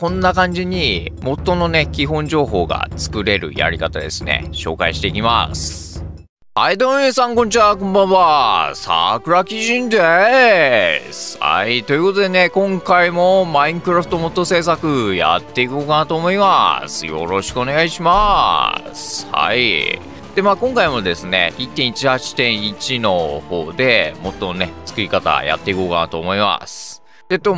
こんな感じに元のね、基本情報が作れるやり方ですね。紹介していきます。はい、どうも皆さん、こんにちは、こんばんは。桜木人です。はい、ということでね、今回もマインクラフトモッド制作やっていこうかなと思います。よろしくお願いします。はい。で、まあ今回もですね、1.18.1 の方で、もっとね、作り方やっていこうかなと思います。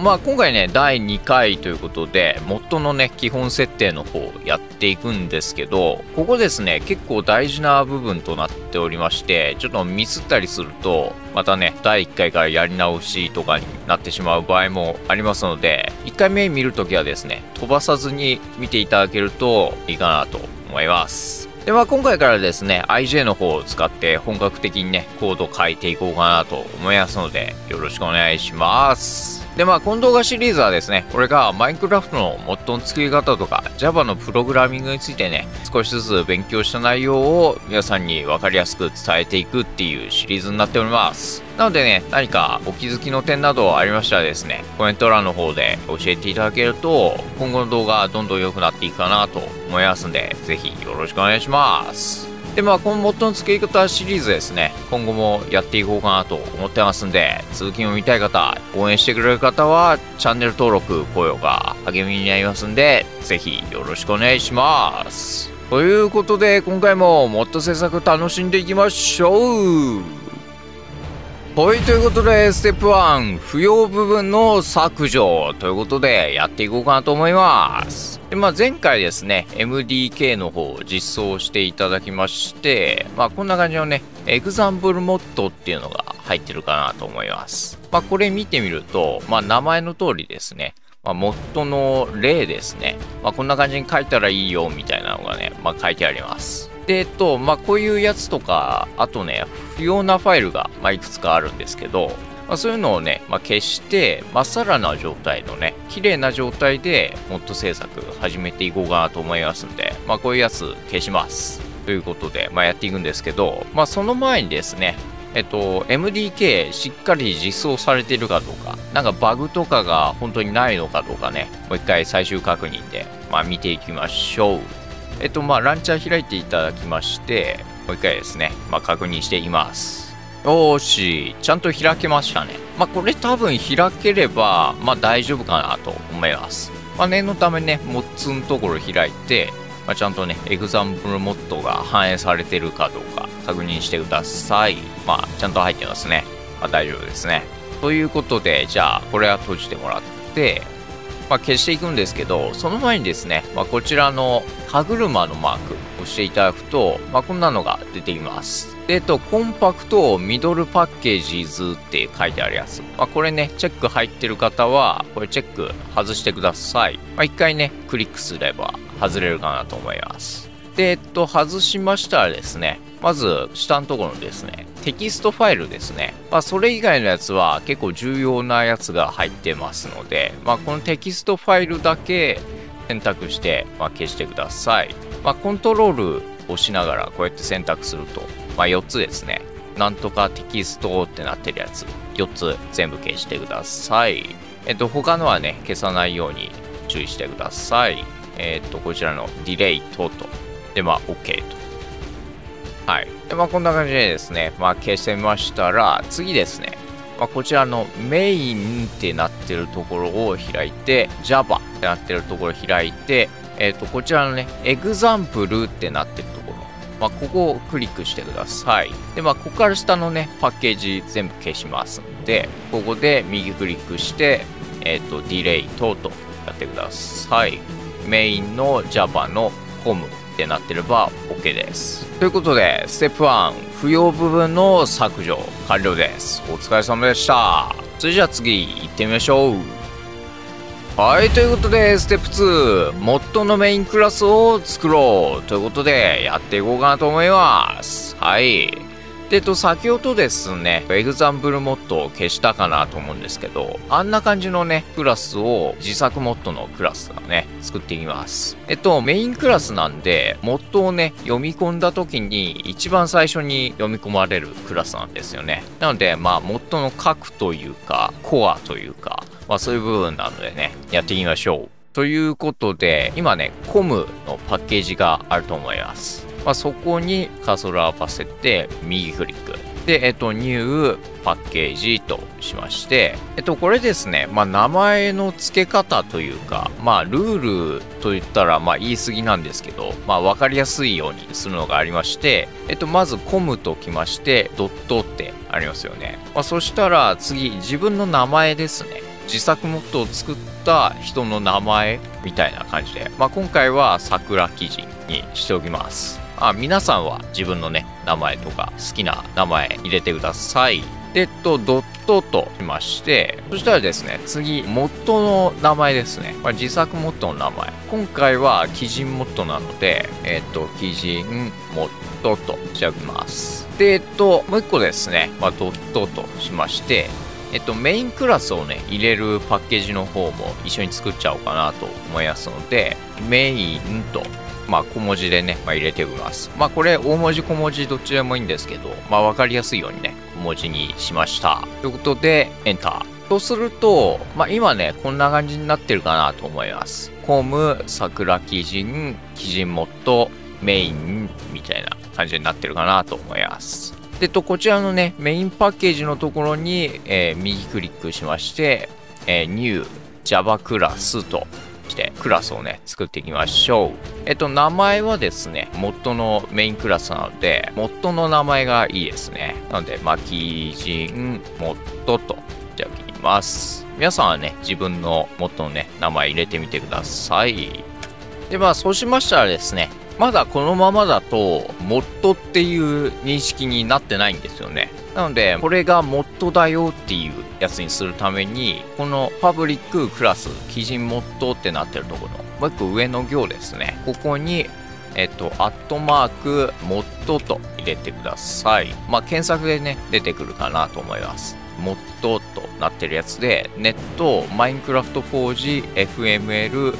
まあ今回ね、第2回ということで、元のね、基本設定の方やっていくんですけど、ここですね、結構大事な部分となっておりまして、ちょっとミスったりすると、またね、第1回からやり直しとかになってしまう場合もありますので、1回目見るときはですね、飛ばさずに見ていただけるといいかなと思います。では、今回からですね、IJ の方を使って本格的にね、コードを書いていこうかなと思いますので、よろしくお願いします。で、まあ、この動画シリーズはですね、これがマインクラフトのモッドの作り方とか、Java のプログラミングについてね、少しずつ勉強した内容を皆さんにわかりやすく伝えていくっていうシリーズになっております。なのでね、何かお気づきの点などありましたらですね、コメント欄の方で教えていただけると、今後の動画どんどん良くなっていくかなと思いますんで、ぜひよろしくお願いします。で、まあ、このモッドの作り方シリーズですね、今後もやっていこうかなと思ってますんで、続きを見たい方、応援してくれる方は、チャンネル登録、高評価、励みになりますんで、ぜひよろしくお願いします。ということで、今回もモッド制作楽しんでいきましょう。はい、ということで、ステップ1、不要部分の削除ということで、やっていこうかなと思います。で、まあ、前回ですね、MDK の方を実装していただきまして、まあ、こんな感じのね、エグザンプルモッドっていうのが入ってるかなと思います。まあ、これ見てみると、まあ、名前の通りですね、まあ、モッドの例ですね、まあ、こんな感じに書いたらいいよ、みたいなのがね、まあ、書いてあります。で、まあ、こういうやつとか、あとね、不要なファイルが、まあ、いくつかあるんですけど、まあ、そういうのをね、まあ、消して、まっさらな状態のね、綺麗な状態で、モッド制作始めていこうかなと思いますんで、まあ、こういうやつ消します。ということで、まあ、やっていくんですけど、まあ、その前にですね、MDK しっかり実装されてるかどうか、なんかバグとかが本当にないのかどうかね、もう一回最終確認で、まあ、見ていきましょう。まあ、ランチャー開いていただきまして、もう一回ですね、まあ、確認しています。よーし、ちゃんと開けましたね。まあ、これ多分開ければ、まあ、大丈夫かなと思います。まあ、念のためね、モッツのところ開いて、まあ、ちゃんとね、エグザンプルモッドが反映されてるかどうか確認してください。まあ、ちゃんと入ってますね。まあ、大丈夫ですね。ということで、じゃあ、これは閉じてもらって、まあ消していくんですけど、その前にですね、まあ、こちらの歯車のマークを押していただくと、まあ、こんなのが出てきます。で、コンパクトミドルパッケージズって書いてあるやつ。まあ、これね、チェック入ってる方は、これチェック外してください。まあ、一回ね、クリックすれば外れるかなと思います。で、外しましたらですね、まず下のところのですね、テキストファイルですね。まあ、それ以外のやつは結構重要なやつが入ってますので、まあ、このテキストファイルだけ選択して、まあ、消してください。まあ、コントロールを押しながらこうやって選択すると、まあ、4つですね。なんとかテキストってなってるやつ、4つ全部消してください。他のはね、消さないように注意してください。こちらのディレイトと。で、まあ、OK と。はい。で、まあ、こんな感じでですね、まあ、消せましたら、次ですね、まあ、こちらのメインってなってるところを開いて、Java ってなってるところを開いて、こちらのね、Example ってなってるところ、まあ、ここをクリックしてください。で、まあ、ここから下のね、パッケージ全部消しますんで、ここで右クリックして、Delay 等々やってください。メインの Java の COMってなってれば OK です。ということで、ステップ1、不要部分の削除、完了です。お疲れ様でした。それじゃあ次、行ってみましょう。はい、ということで、ステップ2、モッドのメインクラスを作ろうということで、やっていこうかなと思います。はい。で、先ほどですね、エグザンプルモッドを消したかなと思うんですけど、あんな感じのね、クラスを自作モッドのクラスがね、作っていきます。メインクラスなんで、モッドをね、読み込んだ時に一番最初に読み込まれるクラスなんですよね。なので、まあ、モッドの核というか、コアというか、まあそういう部分なのでね、やっていきましょう。ということで、今ね、COM のパッケージがあると思います。そこにカーソルを合わせて、右クリック。で、new パッケージとしまして、これですね、名前の付け方というか、ルールと言ったら、言い過ぎなんですけど、わかりやすいようにするのがありまして、まず com ときまして、ドットってありますよね。そしたら、次、自分の名前ですね。自作モッドを作った人の名前みたいな感じで、今回は桜基人にしておきます。皆さんは自分のね、名前とか好きな名前入れてください。で、ドットとしまして、そしたらですね、次、モッドの名前ですね。自作モッドの名前。今回は基人モッドなので、基人モッドとしておきます。で、もう一個ですね、ドットとしまして、メインクラスをね、入れるパッケージの方も一緒に作っちゃおうかなと思いますので、メインと、小文字でね、入れておきます。これ、大文字、小文字、どっちでもいいんですけど、わかりやすいようにね、小文字にしました。ということで、エンター。そうすると、今ね、こんな感じになってるかなと思います。com、桜基人、基人モッド、メイン、みたいな感じになってるかなと思います。でこちらのね、メインパッケージのところに、右クリックしまして、New Java クラスとして、クラスをね、作っていきましょう。名前はですね、モッドのメインクラスなので、モッドの名前がいいですね。なので、基人モッドと、じゃあ、切ります。皆さんはね、自分のモッドのね、名前入れてみてください。で、そうしましたらですね、まだこのままだと、モッドっていう認識になってないんですよね。なので、これがモッドだよっていうやつにするために、このパブリッククラス、基人モッドってなってるところ、もう一個上の行ですね。ここに、アットマーク、モッドと入れてください。検索でね、出てくるかなと思います。モッドとなってるやつで、ネット、マインクラフト 4G、FML、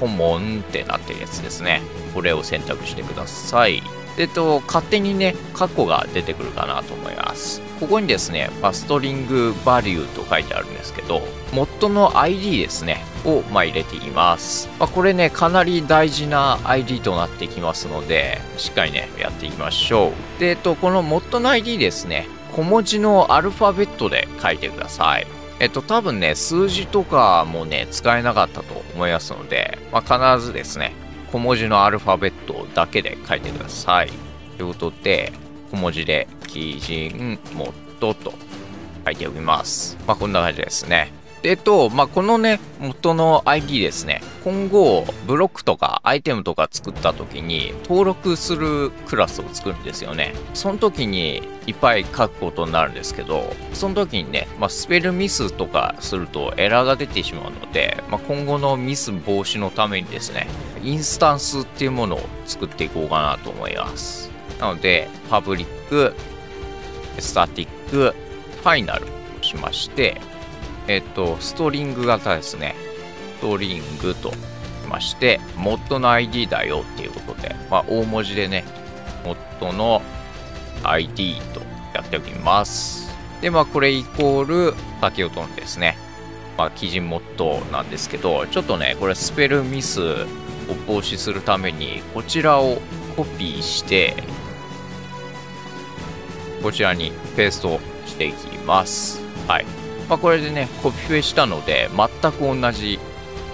コモンってなってるやつですね。これを選択してください。で、勝手にね、カッコが出てくるかなと思います。ここにですね、ストリングバリューと書いてあるんですけど、モッドの ID ですね、を入れています。これね、かなり大事な ID となってきますので、しっかりね、やっていきましょう。で、このモッドの ID ですね、小文字のアルファベットで書いてください。多分ね、数字とかもね、使えなかったと思いますので、必ずですね、小文字のアルファベットだけで書いてください。ということで、小文字で、基人モッドと書いておきます。こんな感じですね。で、このね、元の ID ですね。今後、ブロックとかアイテムとか作った時に、登録するクラスを作るんですよね。その時にいっぱい書くことになるんですけど、その時にね、スペルミスとかするとエラーが出てしまうので、今後のミス防止のためにですね、インスタンスっていうものを作っていこうかなと思います。なので、パブリック、スタティック、ファイナルとしまして、ストリング型ですね。ストリングとしまして、モッドの ID だよっていうことで、大文字でね、モッドの ID とやっておきます。で、これイコール、先ほどのですね、基人モッドなんですけど、ちょっとね、これスペルミスを防止するために、こちらをコピーして、こちらにペーストしていきます。はい。これでね、コピペしたので、全く同じ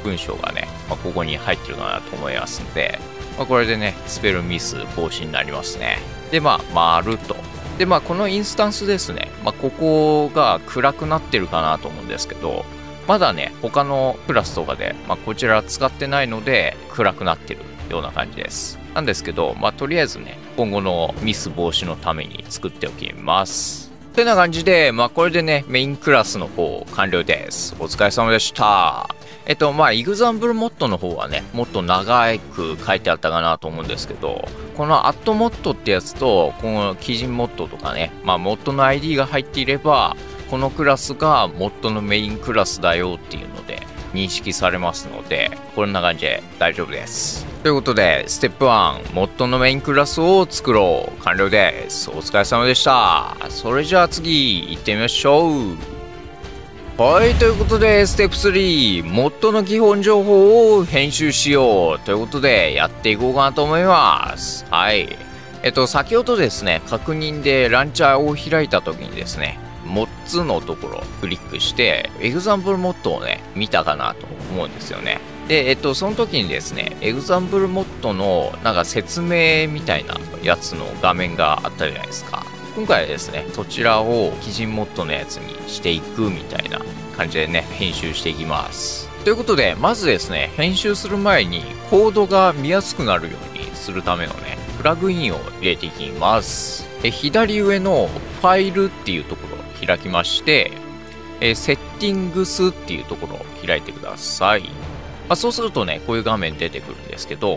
文章がね、ここに入ってるかなと思いますので、これでね、スペルミス防止になりますね。で、丸と。で、このインスタンスですね、ここが暗くなってるかなと思うんですけど、まだね、他のクラスとかで、こちら使ってないので、暗くなってるような感じです。なんですけど、とりあえずね、今後のミス防止のために作っておきます。ってな感じで、これでね、メインクラスの方完了です。お疲れ様でした。イグザンブルモッドの方はね、もっと長く書いてあったかなと思うんですけど、このアットモッドってやつと、この基人モッドとかね、モッドの ID が入っていれば、このクラスがモッドのメインクラスだよっていうので、認識されますので、こんな感じで大丈夫です。ということで、ステップ1、モッドのメインクラスを作ろう。完了です。お疲れ様でした。それじゃあ次、行ってみましょう。はい、ということで、ステップ3、モッドの基本情報を編集しようということで、やっていこうかなと思います。はい。先ほどですね、確認でランチャーを開いたときにですね、モッツのところをクリックして、エグザンプルモッドをね、見たかなと思うんですよね。で、その時にですね、エグザンプルモッドのなんか説明みたいなやつの画面があったじゃないですか。今回はですね、そちらを基準モッドのやつにしていくみたいな感じでね、編集していきます。ということで、まずですね、編集する前にコードが見やすくなるようにするためのね、プラグインを入れていきます。で、左上のファイルっていうところを開きまして、セッティングスっていうところを開いてください。まあ、そうするとね、こういう画面出てくるんですけど、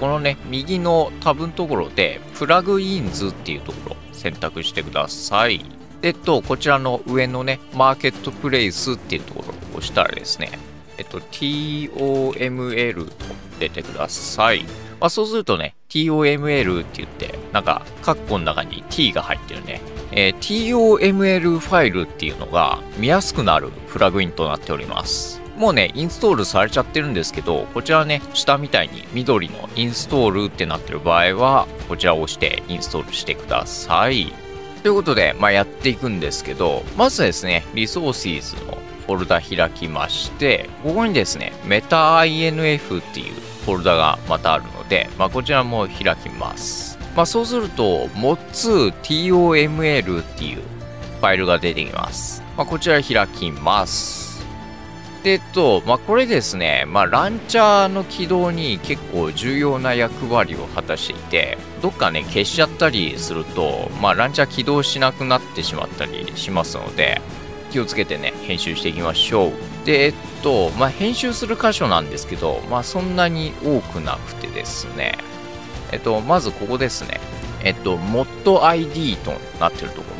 このね、右のタブのところで、プラグインズっていうところを選択してください。で、こちらの上のね、マーケットプレイスっていうところを押したらですね、TOML と出てください。まあ、そうするとね、TOML って言って、なんか、カッコの中に T が入ってるね。TOML ファイルっていうのが見やすくなるプラグインとなっております。もうね、インストールされちゃってるんですけど、こちらね、下みたいに緑のインストールってなってる場合は、こちらを押してインストールしてください。ということで、まあ、やっていくんですけど、まずですね、リソーシーズのフォルダ開きまして、ここにですね、meta.inf っていうフォルダがまたあるので、まあ、こちらも開きます。まあ、そうすると、mods.toml っていうファイルが出てきます。まあ、こちら開きます。まあ、これですね、まあ、ランチャーの起動に結構重要な役割を果たしていて、どっかね、消しちゃったりすると、まあ、ランチャー起動しなくなってしまったりしますので、気をつけてね、編集していきましょう。で、まあ、編集する箇所なんですけど、まあ、そんなに多くなくてですね、まずここですね、modID となってるところ。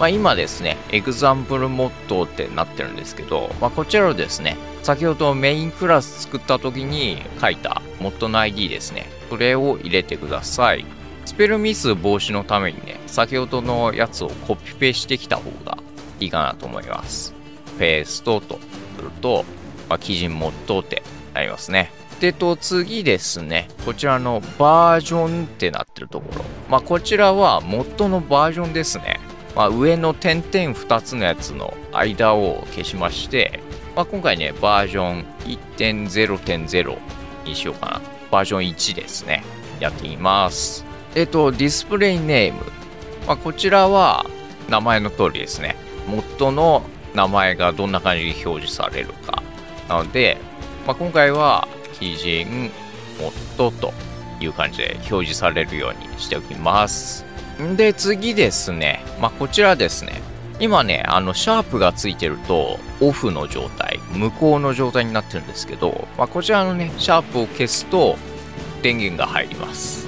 まあ今ですね、エグザンプルモッドってなってるんですけど、まあ、こちらをですね、先ほどメインクラス作った時に書いたモッドの ID ですね、これを入れてください。スペルミス防止のためにね、先ほどのやつをコピペしてきた方がいいかなと思います。ペーストとすると、まあ、基準モッドってなりますね。で、次ですね、こちらのバージョンってなってるところ、まあこちらはモッドのバージョンですね。まあ、上の点々2つのやつの間を消しまして、まあ、今回ね、バージョン 1.0.0 にしようかな。バージョン1ですね。やってみます。ディスプレイネーム。まあ、こちらは名前の通りですね。モッドの名前がどんな感じで表示されるか。なので、まあ、今回は基準モッドという感じで表示されるようにしておきます。で、次ですね。まあ、こちらですね。今ね、シャープがついてると、オフの状態、無効の状態になってるんですけど、まあ、こちらのね、シャープを消すと、電源が入ります。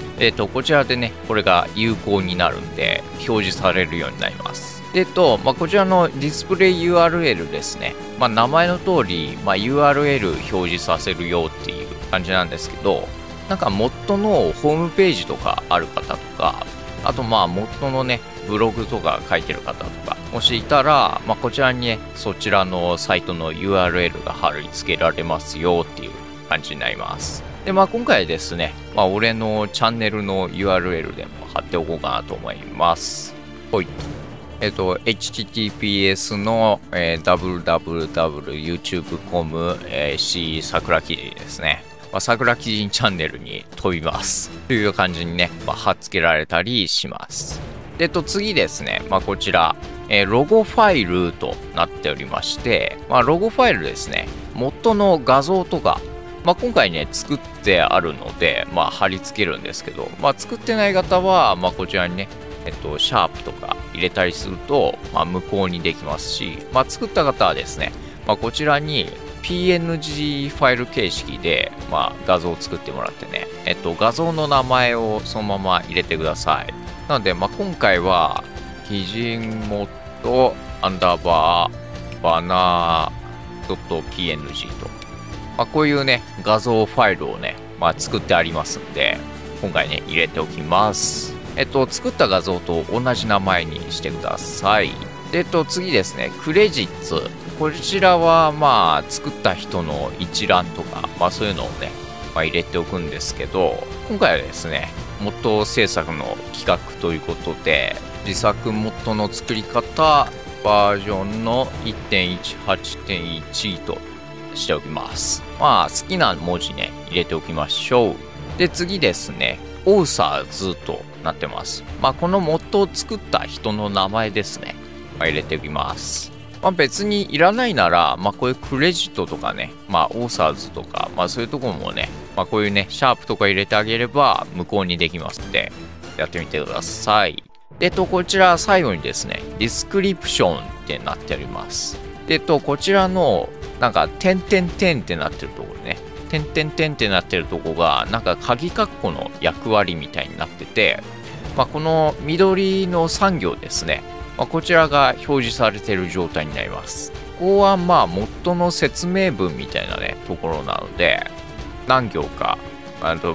こちらでね、これが有効になるんで、表示されるようになります。で、まあ、こちらのディスプレイ URL ですね。まあ、名前の通り、まあ、URL 表示させるよっていう感じなんですけど、なんか、モッドのホームページとかある方とか、あと、まあ、モッドのね、ブログとか書いてる方とか、もしいたら、まあ、こちらにね、そちらのサイトの URL が貼り付けられますよっていう感じになります。で、まあ、今回ですね、まあ、俺のチャンネルの URL でも貼っておこうかなと思います。ほい。https の、www.youtube.com、C 桜記事ですね。まあ、桜基人チャンネルに飛びます。という感じにね、まあ、貼っ付けられたりします。で、次ですね、まあ、こちら、ロゴファイルとなっておりまして、まあ、ロゴファイルですね、元の画像とか、まあ、今回ね、作ってあるので、まあ、貼り付けるんですけど、まあ、作ってない方は、まあ、こちらにね、シャープとか入れたりすると、まあ、無効にできますし、まあ、作った方はですね、まあ、こちらに、PNG ファイル形式で、まあ、画像を作ってもらってね、画像の名前をそのまま入れてください。なので、まあ、今回は、基準モッドアンダーバーバナー .png と、まあ、こういうね、画像ファイルをね、まあ、作ってありますんで、今回ね、入れておきます。作った画像と同じ名前にしてください。次ですね、クレジッツ。こちらは、まあ、作った人の一覧とか、まあ、そういうのをね、まあ、入れておくんですけど、今回はですね、元制作の企画ということで、自作元の作り方、バージョンの 1.18.1 としておきます。まあ、好きな文字ね、入れておきましょう。で、次ですね、オーサーズとなってます。まあ、この元を作った人の名前ですね。まあ、入れておきます。まあ、別にいらないなら、まあ、こういうクレジットとかね、まあ、オーサーズとか、まあ、そういうところもね、まあ、こういうね、シャープとか入れてあげれば、無効にできますので、やってみてください。こちら最後にですね、ディスクリプションってなっております。こちらの、なんか、点々点ってなってるところね、点々点ってなってるとこが、なんか、鍵括弧の役割みたいになってて、まあ、この緑の3行ですね、まあ、こちらが表示されている状態になります。ここは、まあ、元の説明文みたいなね、ところなので、何行か、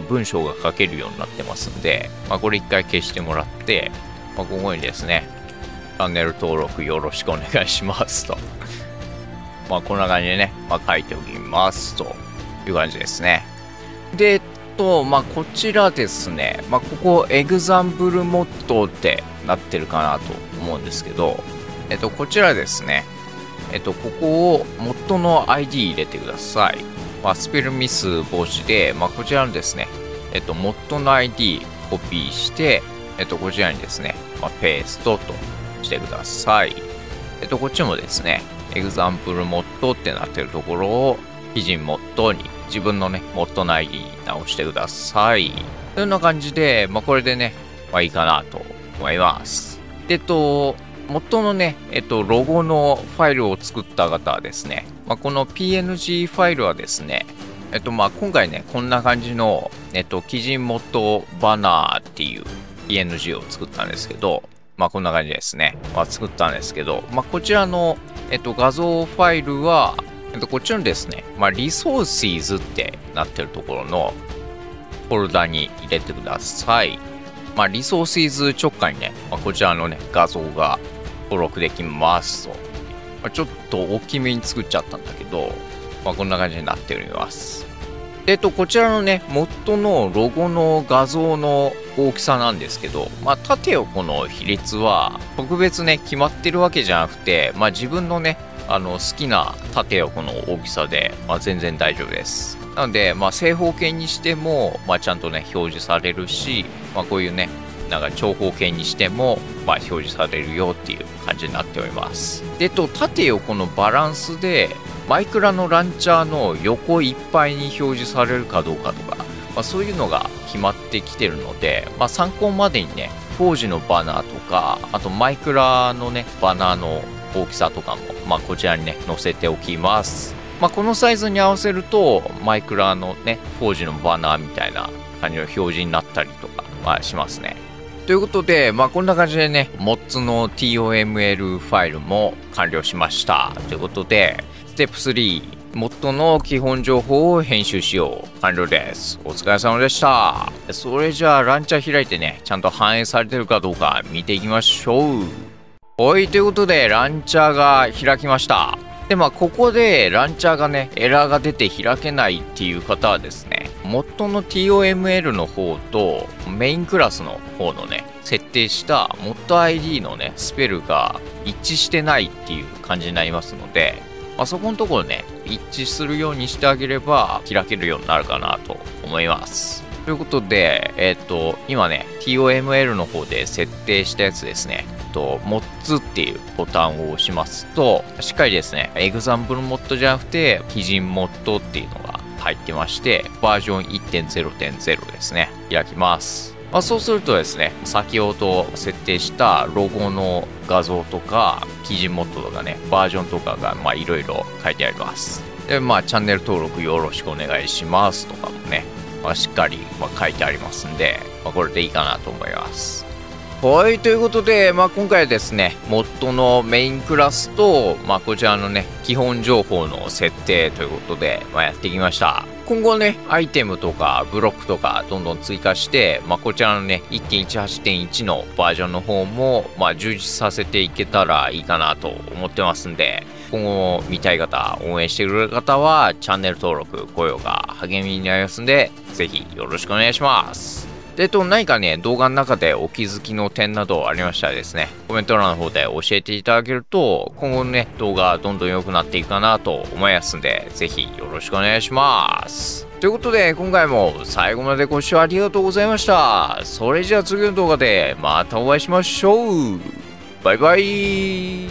文章が書けるようになってますんで、まあ、これ一回消してもらって、まあここにですね、チャンネル登録よろしくお願いしますと。まあこんな感じでね、まあ、書いておきますという感じですね。で、まあこちらですね、まあここ、エグザンブルモットってなってるかなと思うんですけど、こちらですね、ここをモッドの ID 入れてください。まあスペルミス防止で、まあこちらのですね、モッドの ID コピーして、こちらにですね、まあ、ペーストとしてください。こっちもですね、エグザンプルモッドってなってるところを、記事モッドに自分のね、モッド内に直してください。というような感じで、まあ、これでね、まあ、いいかなと思います。で、モッドのね、ロゴのファイルを作った方はですね、まあ、この PNG ファイルはですね、まあ、今回ね、こんな感じの、記事モッドバナーっていう、PNG を作ったんですけど、まあこんな感じですね。まあ作ったんですけど、まあこちらの、画像ファイルは、こっちのですね、まあリソーシーズってなってるところのフォルダに入れてください。まあリソーシーズ直下にね、まあ、こちらのね、画像が登録できますと。まあ、ちょっと大きめに作っちゃったんだけど、まあこんな感じになっております。こちらのね、モッドのロゴの画像の大きさなんですけど、まあ、縦横の比率は特別ね、決まってるわけじゃなくて、まあ、自分のね、好きな縦横の大きさで、まあ、全然大丈夫です。なので、まあ、正方形にしても、まあ、ちゃんとね、表示されるし、まあ、こういうね、なんか長方形にしても、まあ、表示されるよっていう感じになっております。で、縦横のバランスで、マイクラのランチャーの横いっぱいに表示されるかどうかとか、まあ、そういうのが決まってきてるので、まあ、参考までにね、当時のバナーとか、あとマイクラのね、バナーの大きさとかも、まあ、こちらにね、載せておきます。まあ、このサイズに合わせると、マイクラのね、当時のバナーみたいな感じの表示になったりとか、まあ、しますね。ということで、まあ、こんな感じでね、モッツの TOML ファイルも完了しました。ということで、ステップ3、モッドの基本情報を編集しよう。完了です。お疲れ様でした。それじゃあ、ランチャー開いてね、ちゃんと反映されてるかどうか見ていきましょう。はい、ということで、ランチャーが開きました。で、まあ、ここでランチャーがね、エラーが出て開けないっていう方はですね、モッドの TOML の方と、メインクラスの方のね、設定したモッド ID のね、スペルが一致してないっていう感じになりますので、まあそこのところね、一致するようにしてあげれば開けるようになるかなと思います。ということで、今ね、TOML の方で設定したやつですね、モッツっていうボタンを押しますと、しっかりですね、エグザンブルモッドじゃなくて、基準モッドっていうのが入ってまして、バージョン 1.0.0 ですね、開きます。まあそうするとですね、先ほど設定したロゴの画像とか、記事モッドとかね、バージョンとかがまあいろいろ書いてあります。で、まあチャンネル登録よろしくお願いしますとかもね、まあ、しっかりまあ書いてありますんで、まあ、これでいいかなと思います。はい、ということで、まあ今回はですね、モッドのメインクラスと、まあこちらのね、基本情報の設定ということで、まあやってきました。今後ね、アイテムとかブロックとかどんどん追加して、こちらのね、1.18.1 のバージョンの方も、充実させていけたらいいかなと思ってますんで、今後見たい方、応援してくれる方は、チャンネル登録、高評価、励みになりますんで、ぜひよろしくお願いします。で、何かね、動画の中でお気づきの点などありましたらですね、コメント欄の方で教えていただけると、今後のね、動画どんどん良くなっていくかなと思いますんで、ぜひよろしくお願いします。ということで、今回も最後までご視聴ありがとうございました。それじゃあ次の動画でまたお会いしましょう。バイバイ。